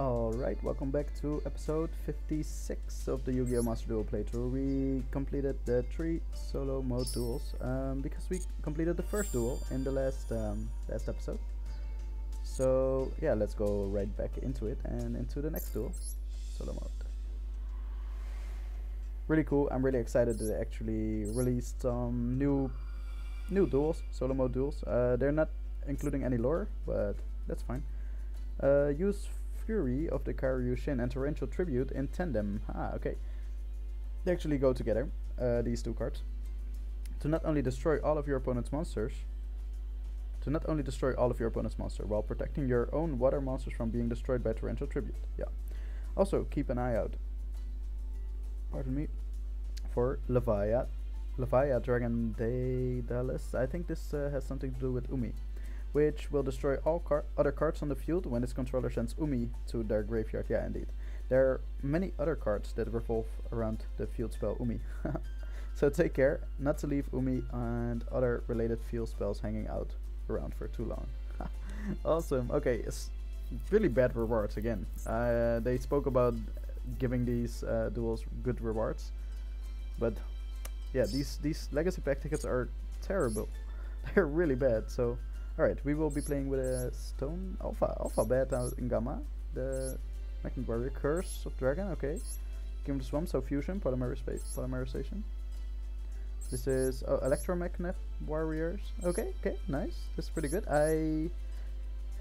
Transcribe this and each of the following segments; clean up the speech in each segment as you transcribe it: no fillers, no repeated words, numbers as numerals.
Alright, welcome back to episode 56 of the Yu-Gi-Oh! Master Duel playthrough. We completed the 3 solo mode duels because we completed the first duel in the last episode. So yeah, let's go right back into it and into the next duel, solo mode. Really cool, I'm really excited that they actually released some new duels, solo mode duels. They're not including any lore, but that's fine. Use Fury of the Karyushin and Torrential Tribute in tandem. Ah, okay. They actually go together, these two cards. To not only destroy all of your opponent's monsters, while protecting your own water monsters from being destroyed by Torrential Tribute. Yeah. Also, keep an eye out. Pardon me. For Leviathan Dragon Daedalus. I think this has something to do with Umi, which will destroy all other cards on the field when this controller sends Umi to their graveyard. Yeah, indeed. There are many other cards that revolve around the field spell Umi. So take care not to leave Umi and other related field spells hanging out around for too long. Awesome. Okay, it's really bad rewards again. They spoke about giving these duels good rewards, but yeah, these legacy pack tickets are terrible. They're really bad. So alright, we will be playing with a stone Alpha, Beta, and Gamma. The Magnet Warrior, Curse of Dragon, okay. Game of the Swamp, so Fusion, Polymerization. This is Electro Magnet Warriors, okay, nice. This is pretty good. I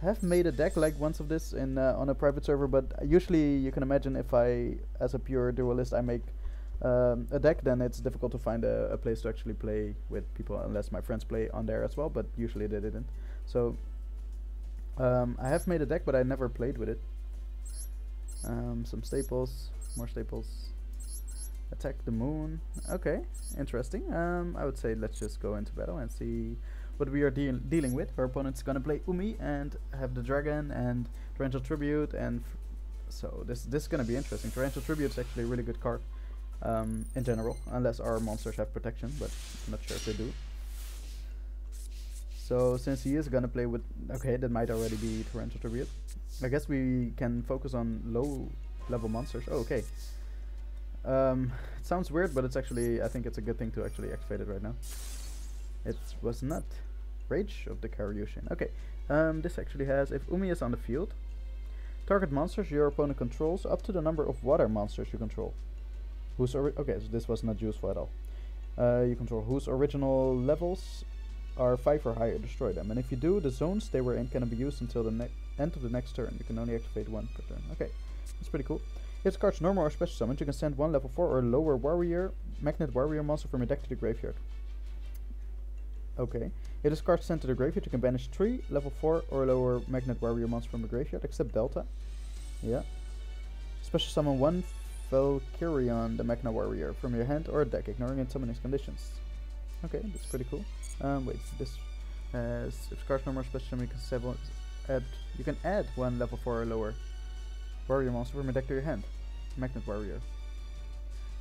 have made a deck like once of this in on a private server, but usually you can imagine if I, as a pure duelist, I make a deck, then it's difficult to find a place to actually play with people unless my friends play on there as well, but usually they didn't. So I have made a deck, but I never played with it. Some staples, more staples. Attack the Moon, okay, interesting. I would say let's just go into battle and see what we are dealing with. Our opponent's gonna play Umi and have the dragon and Torrential Tribute, and so this is gonna be interesting. Torrential Tribute is actually a really good card. In general, unless our monsters have protection, but I'm not sure if they do. So since he is gonna play with, okay, that might already be Torrential Tribute. I guess we can focus on low level monsters. Oh, okay. It sounds weird, but it's actually, I think it's a good thing to actually activate it right now. It was not Rage of the Karyushin. Okay, this actually has, if Umi is on the field, target monsters your opponent controls up to the number of water monsters you control. Okay, so this was not useful at all. You control whose original levels are 5 or higher, destroy them. And if you do, the zones they were in cannot be used until the end of the next turn. You can only activate one per turn. Okay, that's pretty cool. If the card's normal or special summoned, you can send one level 4 or lower warrior, Magnet Warrior monster from your deck to the graveyard. Okay, if this card's sent to the graveyard, you can banish 3 level 4 or lower Magnet Warrior monster from the graveyard, except Delta. Yeah. Special summon 1. Valkyrion the Magna Warrior from your hand or deck, ignoring and summoning conditions. Okay, that's pretty cool. Wait, this has if card number special, you can add one level 4 or lower warrior monster from your deck to your hand. Magnet Warrior.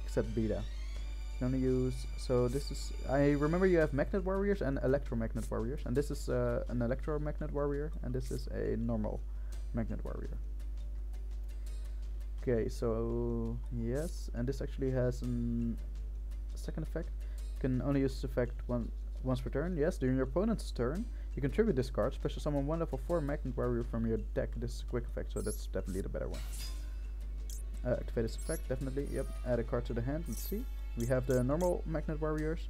Except Beta. You only use, so this is, I remember you have Magnet Warriors and Electro Magnet Warriors, and this is an Electro Magnet Warrior, and this is a normal Magnet Warrior. Okay, so yes, and this actually has a second effect. You can only use this effect once per turn. Yes, during your opponent's turn, you contribute this card. Special summon 1 level 4 Magnet Warrior from your deck. This is a quick effect, so that's definitely the better one. Activate this effect, definitely. Yep, add a card to the hand. Let's see. We have the normal Magnet Warriors.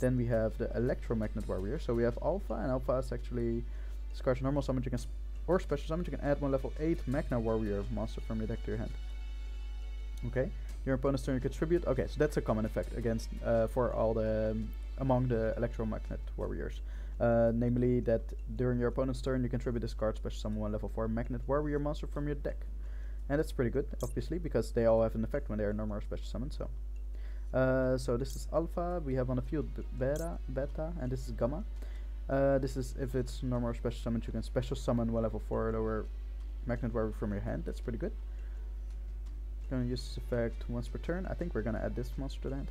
Then we have the Electro Magnet Warrior. So we have Alpha, and Alpha is actually this card's normal summon. You can special summon. You can add one level 8 Magna Warrior monster from your deck to your hand. Okay, your opponent's turn you contribute. Okay, so that's a common effect against for all the among the Electromagnet Warriors, namely that during your opponent's turn you contribute this card, special summon 1 level 4 Magnet Warrior monster from your deck, and that's pretty good, obviously, because they all have an effect when they are normal or special summoned. So, so this is Alpha. We have on the field Beta, and this is Gamma. This is if it's normal or special summoned, you can special summon 1 level 4 or lower Magnet Warrior from your hand. That's pretty good. Gonna use this effect once per turn. I think we're gonna add this monster to the hand.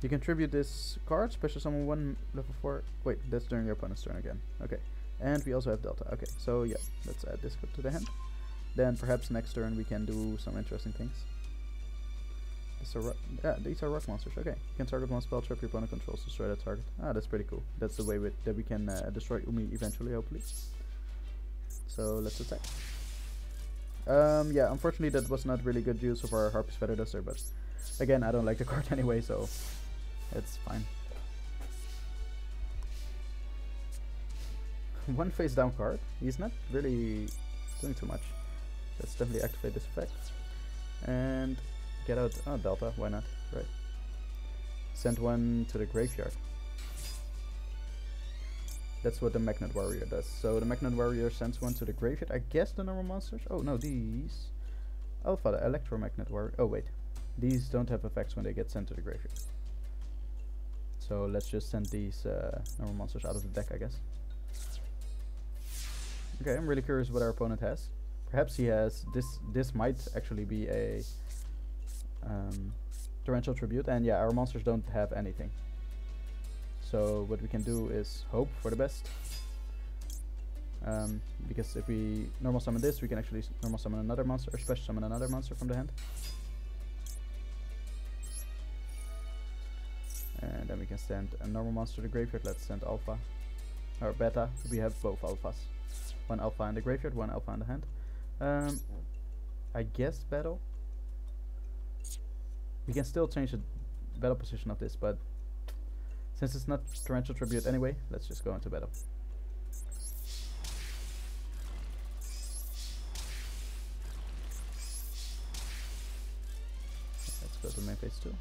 You contribute this card, special summon 1 level 4. Wait, that's during your opponent's turn again. Okay, And we also have Delta. Okay, so yeah, let's add this to the hand. Then perhaps next turn we can do some interesting things. These are rock monsters. Okay, you can target one spell trap your opponent controls to destroy that target. Ah, that's pretty cool. That's the way that we can destroy Umi eventually, hopefully. So let's attack. Yeah, unfortunately that was not really good use of our Harpy's Feather Duster, but again, I don't like the card anyway, so it's fine. One face down card. He's not really doing too much. Let's definitely activate this effect. And get out Delta, why not? Right. Send one to the graveyard. That's what the Magnet Warrior does. So the Magnet Warrior sends one to the graveyard. I guess the normal monsters? Oh no, these. Alpha, the Electro Magnet Warrior. Oh wait. These don't have effects when they get sent to the graveyard. So let's just send these normal monsters out of the deck, I guess. Okay, I'm really curious what our opponent has. Perhaps he has this might actually be a Torrential Tribute, and yeah, our monsters don't have anything. So what we can do is hope for the best. Because if we normal summon this, we can actually normal summon another monster, or special summon another monster from the hand. And then we can send a normal monster to the graveyard. Let's send Alpha, or Beta. We have both Alphas. One Alpha in the graveyard, one Alpha in the hand. I guess battle. We can still change the battle position of this, but since it's not Torrential Tribute anyway, let's just go into battle. Let's go to main phase 2.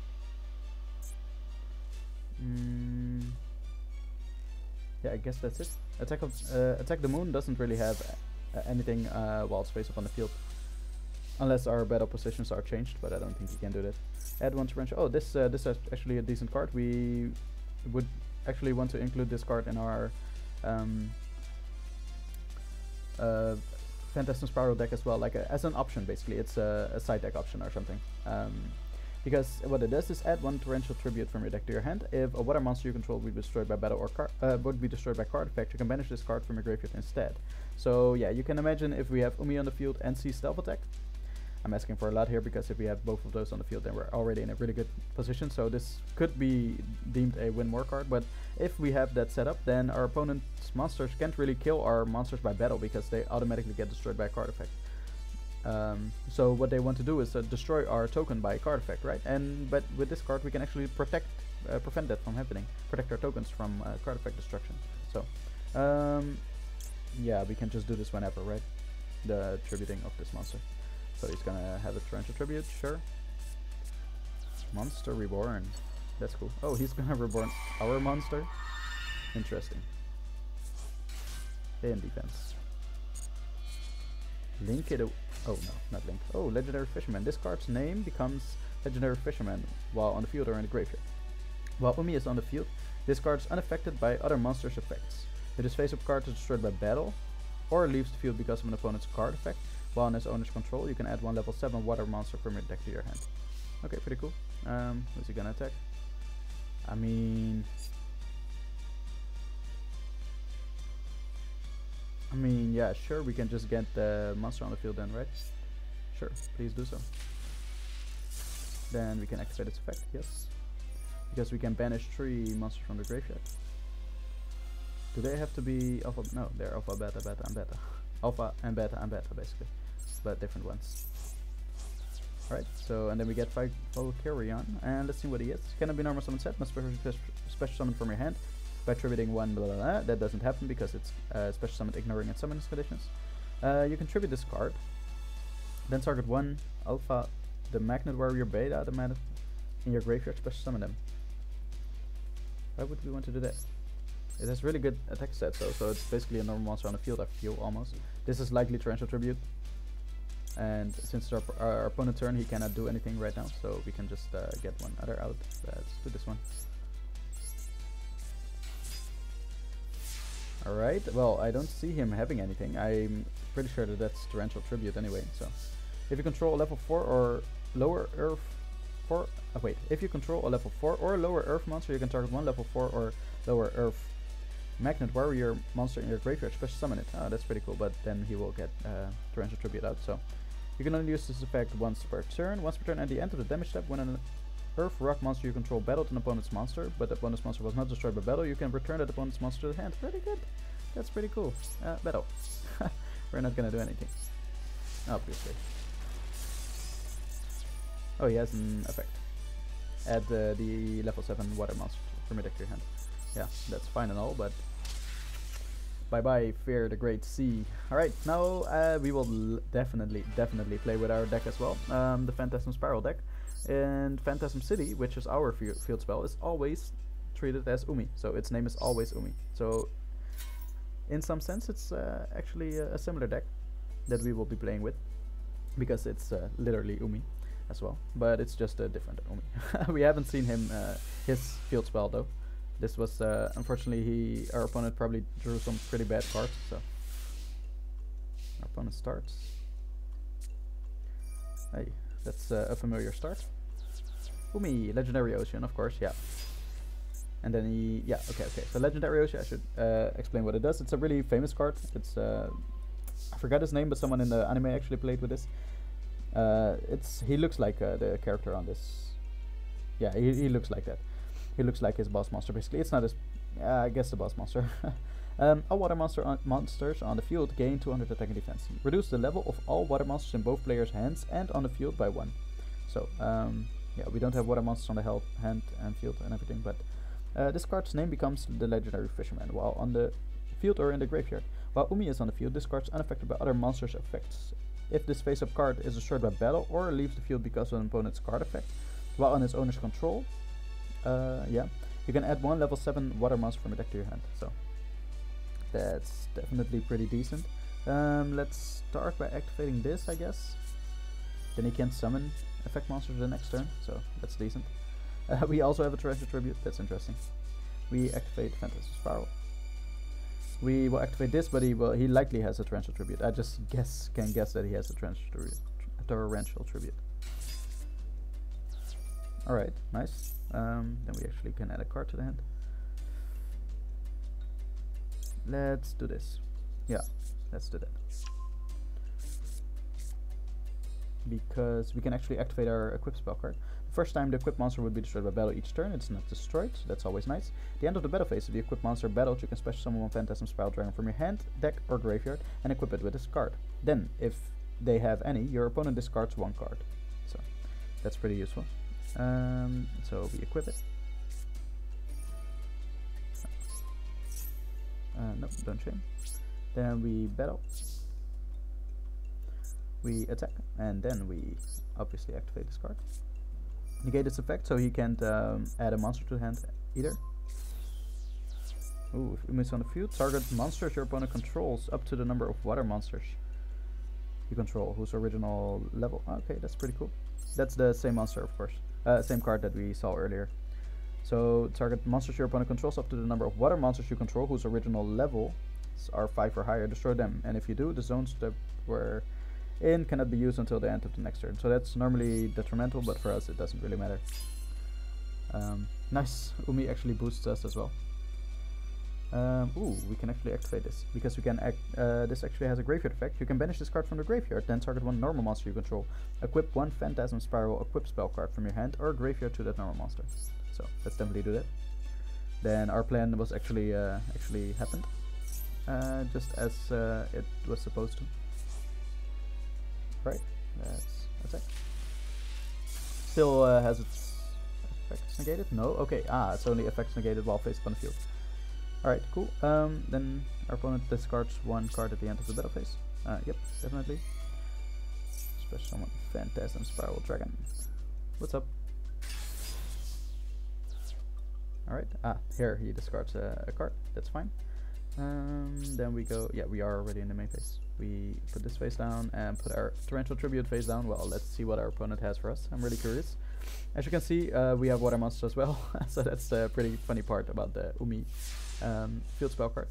Yeah, I guess that's it. Attack the Moon doesn't really have anything while it's face up on the field. Unless our battle positions are changed, but I don't think you can do that. Add one torrential. Oh, this is actually a decent card. We would actually want to include this card in our Phantasm Spiral deck as well, like as an option basically. It's a side deck option or something. Because what it does is add one Torrential Tribute from your deck to your hand. If a water monster you control would be destroyed by battle or would be destroyed by card effect, you can banish this card from your graveyard instead. So yeah, you can imagine if we have Umi on the field and see Stealth Attack. I'm asking for a lot here, because if we have both of those on the field, then we're already in a really good position. So this could be deemed a win more card. But if we have that set up, then our opponent's monsters can't really kill our monsters by battle, because they automatically get destroyed by a card effect. So what they want to do is destroy our token by card effect, right? But with this card we can actually prevent that from happening, protect our tokens from card effect destruction. So yeah, we can just do this whenever, right? The tributing of this monster. So he's gonna have a Torrential Tribute, sure. Monster reborn, that's cool. Oh, he's gonna reborn our monster. Interesting. In defense. Link it. Oh no, not Link. Oh, Legendary Fisherman. This card's name becomes Legendary Fisherman while on the field or in the graveyard. While Umi is on the field, this card is unaffected by other monsters' effects. If this face-up card is destroyed by battle or leaves the field because of an opponent's card effect while on his owner's control, you can add one level 7 water monster from your deck to your hand. Okay, pretty cool. Who's he gonna attack? I mean... yeah, sure, we can just get the monster on the field then, right? Sure, please do so. Then we can activate its effect, yes. Because we can banish 3 monsters from the graveyard. Do they have to be alpha? No, they're alpha, beta, beta, and beta. Alpha and beta and beta, basically. But different ones. Alright, so, and then we get Valkyrion, and let's see what he is. Cannot be normal summon set, must special summon from your hand. By tributing one, blah, blah, blah. That doesn't happen because it's special summon ignoring its summoning conditions. You can tribute this card, then target one Alpha, the Magnet Warrior, Beta, the Magnet in your graveyard, special summon them. Why would we want to do that? It has really good attack stats though, so it's basically a normal monster on the field, I feel, almost. This is likely Torrential Tribute, and since it's our opponent's turn, he cannot do anything right now, so we can just get one other out. Let's do this one. Alright, well, I don't see him having anything. I'm pretty sure that that's Torrential Tribute anyway, so... If you control a level 4 or lower Earth... If you control a level 4 or lower Earth monster, you can target one level 4 or lower Earth Magnet Warrior monster in your graveyard, special summon it. Oh, that's pretty cool, but then he will get Torrential Tribute out, so... You can only use this effect once per turn. Once per turn at the end of the damage step, when an Earth Rock monster you control battled an opponent's monster, but the opponent's monster was not destroyed by battle, you can return that opponent's monster to the hand. Pretty good. That's pretty cool. Battle. We're not gonna do anything. Obviously. Oh, he has an effect. Add the level 7 water monster from your deck to your hand. Yeah, that's fine and all, but... Bye-bye, Fear the Great Sea. Alright, now we will definitely play with our deck as well. The Phantasm Spiral deck. And Phantasm City, which is our field spell, is always treated as Umi. So its name is always Umi. So, in some sense, it's actually a similar deck that we will be playing with. Because it's literally Umi as well. But it's just a different Umi. We haven't seen him, his field spell though. This was, unfortunately, our opponent probably drew some pretty bad cards, so... Our opponent starts. Hey, that's a familiar start. Umi, Legendary Ocean, of course, yeah. And then he... yeah, okay, so Legendary Ocean, I should explain what it does. It's a really famous card. It's, I forgot his name, but someone in the anime actually played with this. He looks like the character on this. Yeah, he looks like that. He looks like his boss monster, basically. It's not his... I guess the boss monster. All water monsters on the field gain 200 attack and defense. Reduce the level of all water monsters in both players' hands and on the field by 1. So, yeah, we don't have water monsters on the hand and field and everything, but... this card's name becomes the Legendary Fisherman while on the field or in the graveyard. While Umi is on the field, this card's unaffected by other monsters' effects. If this face-up card is destroyed by battle or leaves the field because of an opponent's card effect, while on its owner's control... yeah, you can add one level 7 water monster from your deck to your hand, so that's definitely pretty decent. Let's start by activating this, I guess. Then he can't summon effect monsters the next turn, so that's decent. We also have a Torrential Tribute, that's interesting. We activate Phantasm Spiral. We will activate this, but he likely has a Torrential Tribute. I just can guess that he has a Torrential Tribute. Alright, nice. Then we actually can add a card to the hand. Let's do this. Yeah, let's do that. Because we can actually activate our equip spell card. The first time the equip monster would be destroyed by battle each turn, it's not destroyed, so that's always nice. At the end of the battle phase, if the equip monster battled, you can special summon one Phantasm Spiral Dragon from your hand, deck, or graveyard, and equip it with this card. Then, if they have any, your opponent discards one card. So, that's pretty useful. So we equip it. Nope, don't chain. Then we battle. We attack, and then we obviously activate this card. Negate its effect, so he can't add a monster to hand either. Ooh, if you miss on the field, target monsters your opponent controls up to the number of water monsters you control, whose original level. Okay, that's pretty cool. That's the same monster, of course. Same card that we saw earlier. So, target monsters your opponent controls up to the number of water monsters you control whose original levels are 5 or higher. Destroy them. And if you do, the zone step we're in cannot be used until the end of the next turn. So that's normally detrimental, but for us it doesn't really matter. Nice. Umi actually boosts us as well. Ooh, we can actually activate this. Because we can this actually has a graveyard effect. You can banish this card from the graveyard, then target one normal monster you control. Equip one Phantasm Spiral Equip Spell card from your hand or graveyard to that normal monster. So, let's definitely do that. Then our plan was actually happened. Just as it was supposed to. Right, let's attack. Still has its effects negated? No? Okay, it's only effects negated while face upon the field. Alright, cool. Then our opponent discards one card at the end of the battle phase. Yep, definitely. Special summon Phantasm Spiral Dragon. What's up? Alright, here he discards a card. That's fine. Then we go... Yeah, we are already in the main phase. We put this phase down and put our Torrential Tribute phase down. Well, let's see what our opponent has for us. I'm really curious. As you can see, we have water monsters as well. So that's the pretty funny part about the Umi field spell card.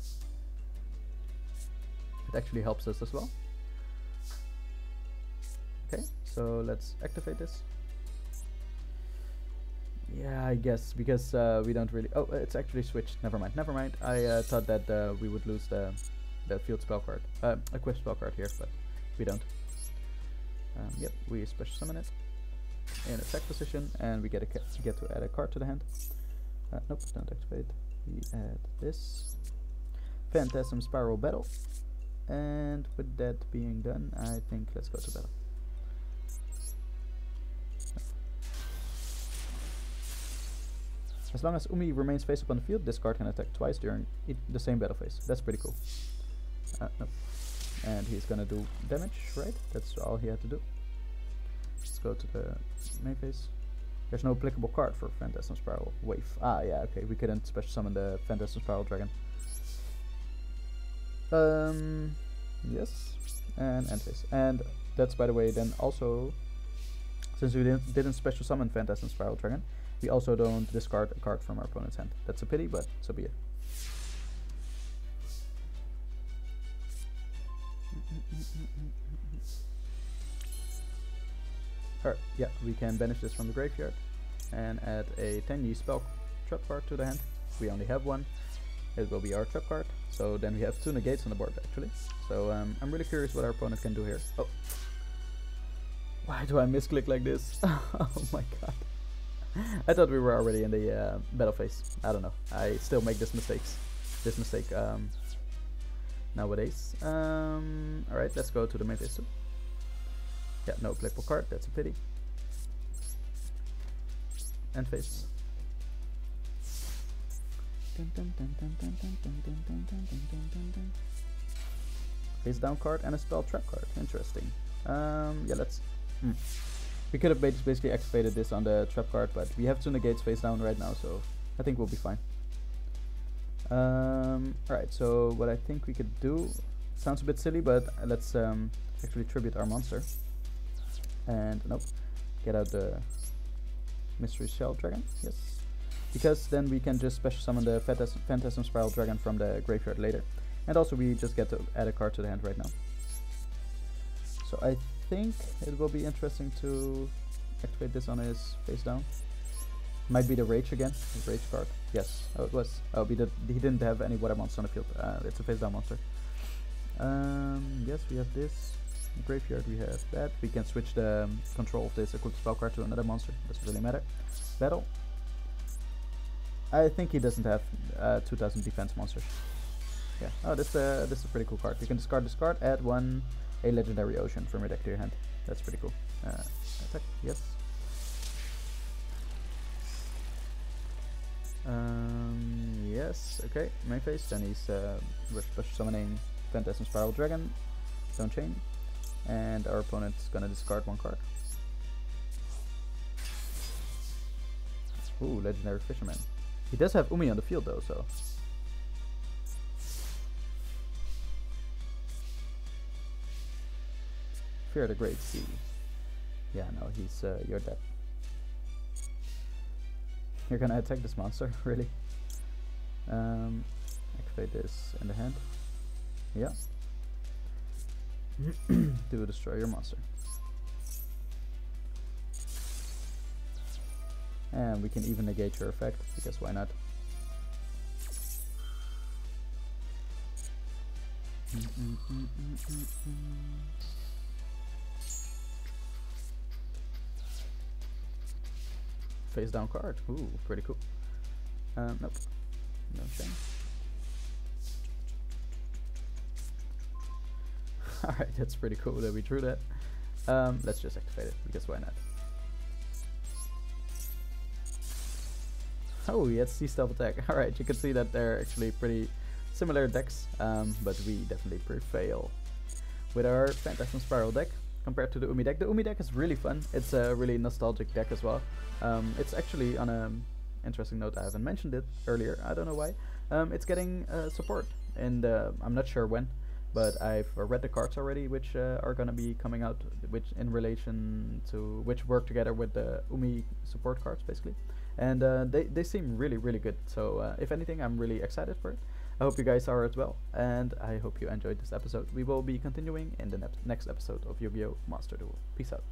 It actually helps us as well. Okay, so let's activate this. Yeah, I guess, because we don't really... Oh, it's actually switched. Never mind, never mind. I thought that we would lose the field spell card. Equip spell card here, but we don't. Yep, we special summon it in attack position, and we get to add a card to the hand. Nope, don't activate. We add this. Phantasm Spiral Battle. And with that being done, I think let's go to battle. As long as Umi remains face up on the field, this card can attack twice during the same battle phase. That's pretty cool. Nope. And he's gonna do damage, right? That's all he had to do. Let's go to the main phase. There's no applicable card for Phantasm Spiral Wave. Ah, yeah, okay. We couldn't special summon the Phantasm Spiral Dragon. Yes. And end phase. And that's, by the way, then also... Since we didn't special summon Phantasm Spiral Dragon, we also don't discard a card from our opponent's hand. That's a pity, but so be it. Alright, yeah, we can banish this from the graveyard and add a 10G spell trap card to the hand. We only have one. It will be our trap card. So then we have two negates on the board, actually. So I'm really curious what our opponent can do here. Oh, why do I misclick like this? Oh my god. I thought we were already in the battle phase. I don't know. I still make this mistake nowadays. Alright, let's go to the main phase too. Yeah, no applicable card. That's a pity. End phase. Face down card and a spell trap card. Interesting. Yeah, let's... We could have basically activated this on the trap card, but we have two negates face down right now, so I think we'll be fine. Alright, so what I think we could do, sounds a bit silly, but let's actually tribute our monster. And nope, get out the Mystery Shell Dragon, yes. Because then we can just special summon the Phantasm Spiral Dragon from the graveyard later. And also we just get to add a card to the hand right now. So I think it will be interesting to activate this on his face down. Might be the rage again, his rage card. Yes, oh it was. Oh, he didn't have any water monster on the field. It's a face down monster. Yes, we have this. In graveyard we have that. We can switch the control of this equipped spell card to another monster. Doesn't really matter. Battle. I think he doesn't have 2000 defense monsters. Yeah. Oh, this is a pretty cool card. You can discard this card, add one. A Legendary Ocean from your deck to your hand. That's pretty cool. Attack, yes. Yes, okay, main phase. Then he's special summoning Phantasm Spiral Dragon, Stone Chain, and our opponent's gonna discard one card. Ooh, Legendary Fisherman. He does have Umi on the field though, so... Fear the Great Sea. Yeah, no, he's you're dead. You're gonna attack this monster, really? Activate this in the hand. Yeah. Do destroy your monster. And we can even negate your effect, because why not? Face down card. Ooh, pretty cool. Nope. No shame. Alright, that's pretty cool that we drew that. Let's just activate it, because why not? Oh, he had C-Stealth Attack. Alright, you can see that they're actually pretty similar decks, but we definitely prevail with our Phantasm Spiral deck. Compared to the Umi deck. The Umi deck is really fun. It's a really nostalgic deck as well. It's actually, on an interesting note, I haven't mentioned it earlier, I don't know why. It's getting support, and I'm not sure when, but I've read the cards already, which are going to be coming out, which in relation to which work together with the Umi support cards, basically. And they seem really, really good. So if anything, I'm really excited for it. I hope you guys are as well, and I hope you enjoyed this episode. We will be continuing in the next episode of Yu-Gi-Oh! Master Duel. Peace out.